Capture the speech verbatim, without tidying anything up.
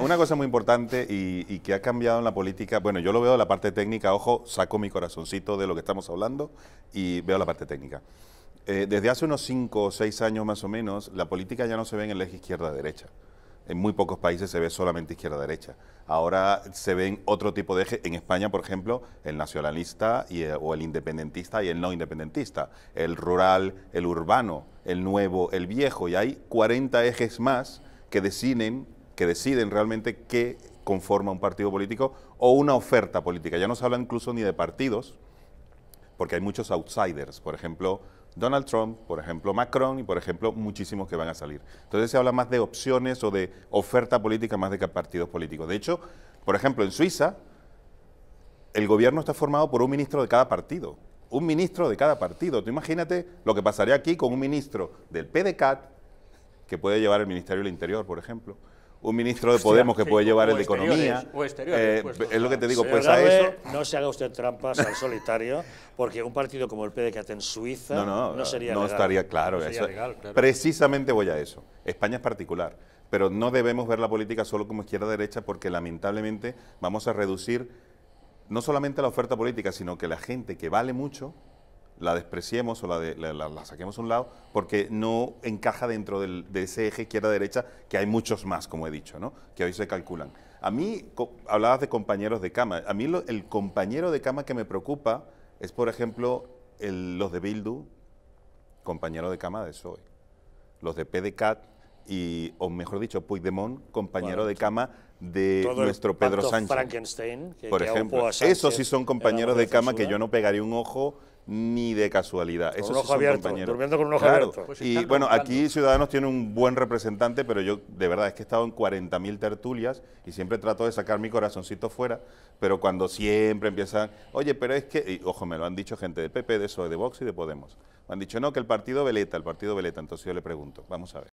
Una cosa muy importante y, y que ha cambiado en la política, bueno, yo lo veo de la parte técnica, ojo, saco mi corazoncito de lo que estamos hablando y veo la parte técnica. Eh, desde hace unos cinco o seis años más o menos, la política ya no se ve en el eje izquierda-derecha. En muy pocos países se ve solamente izquierda-derecha. Ahora se ven otro tipo de eje. En España, por ejemplo, el nacionalista y, o el independentista y el no independentista. El rural, el urbano, el nuevo, el viejo. Y hay cuarenta ejes más que deciden, que deciden realmente qué conforma un partido político o una oferta política. Ya no se habla incluso ni de partidos, porque hay muchos outsiders. Por ejemplo, Donald Trump, por ejemplo, Macron y, por ejemplo, muchísimos que van a salir. Entonces se habla más de opciones o de oferta política más de que partidos políticos. De hecho, por ejemplo, en Suiza, el gobierno está formado por un ministro de cada partido. Un ministro de cada partido. Tú imagínate lo que pasaría aquí con un ministro del PDeCAT, que puede llevar el Ministerio del Interior, por ejemplo. Un ministro de Podemos que puede llevar el de Economía. O exteriores, eh, pues, es lo que te digo, pues a eso... No se haga usted trampas al solitario, porque un partido como el P D C A T en Suiza no, no, no sería no legal. Estaría claro, no sería legal, claro. Precisamente voy a eso. España es particular, pero no debemos ver la política solo como izquierda-derecha, porque lamentablemente vamos a reducir no solamente la oferta política, sino que la gente que vale mucho la despreciemos o la, de, la, la, la saquemos a un lado porque no encaja dentro del, de ese eje izquierda-derecha, que hay muchos más, como he dicho, ¿no? Que hoy se calculan. A mí, hablabas de compañeros de cama, a mí lo, el compañero de cama que me preocupa es, por ejemplo, el, los de Bildu, compañero de cama de P S O E, los de PDeCAT y, o mejor dicho, Puigdemont, compañero bueno, de cama de todo nuestro Pedro Sánchez. Frankenstein, que, por que ejemplo, esos sí son compañeros de cama que yo no pegaría un ojo ni de casualidad. Con Esos un ojo sí abierto, durmiendo con un ojo claro. abierto. Pues y bueno, aquí Ciudadanos tiene un buen representante, pero yo de verdad es que he estado en cuarenta mil tertulias y siempre trato de sacar mi corazoncito fuera, pero cuando siempre empiezan, oye, pero es que, y, ojo, me lo han dicho gente del P P, de P S O E, de Vox y de Podemos. Me han dicho, no, que el partido veleta, el partido veleta. Entonces yo le pregunto, vamos a ver.